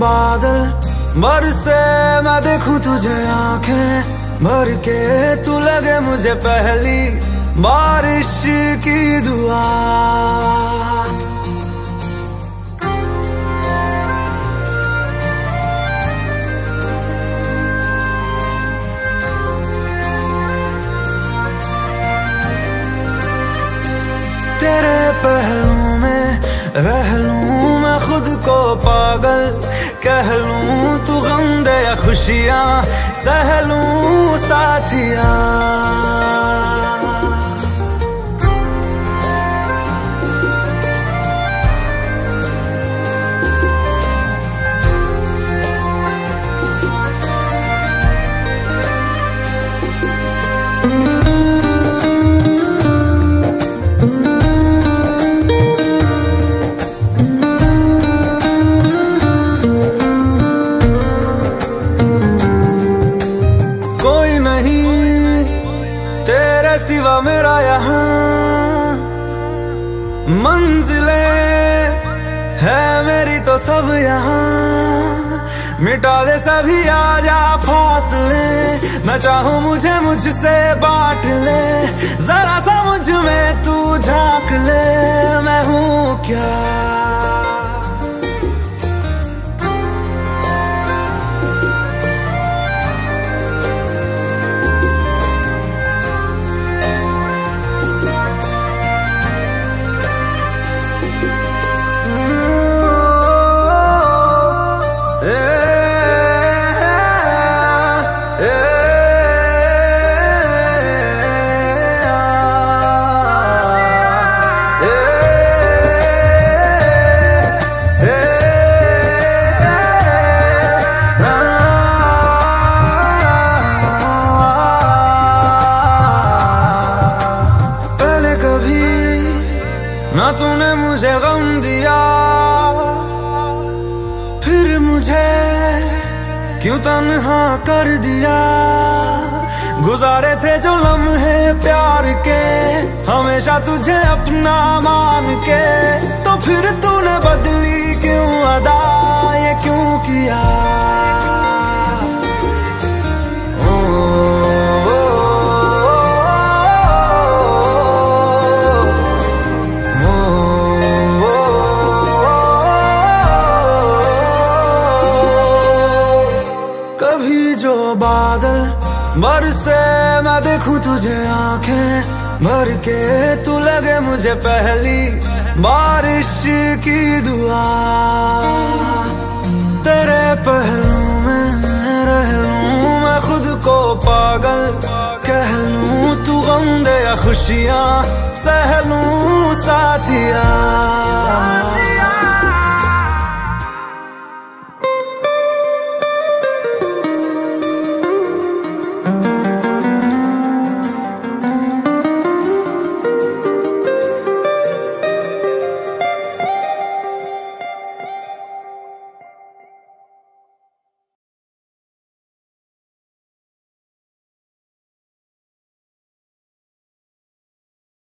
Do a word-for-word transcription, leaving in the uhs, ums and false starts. बादल बरसे मैं देखूं तुझे आंखें भर के, तू लगे मुझे पहली बारिश की दुआ। तेरे पहलू में रह लूं मैं खुद को पागल, कह लूं तू गम दे या खुशियां सह लूं साथिया। सिवा मेरा यहाँ मंजिले है मेरी तो सब यहाँ, मिटा दे सभी आजा फासले, मैं चाहूँ मुझे मुझसे बांट ले, जरा सा मुझ में तू झांक ले, मैं हूँ क्या। ना तूने मुझे गम दिया फिर मुझे क्यों तन्हा कर दिया, गुजारे थे जो लम्हे प्यार के हमेशा तुझे अपना मान के, तो फिर तूने बदली क्यों अदा ये क्यों किया। बादल बरसे मैं देखूं तुझे आंखें भर के, तू लगे मुझे पहली बारिश की दुआ। तेरे पहलू में रह लूं मैं खुद को पागल, कह लूं तू गम दे या खुशियां सह लूं साथिया।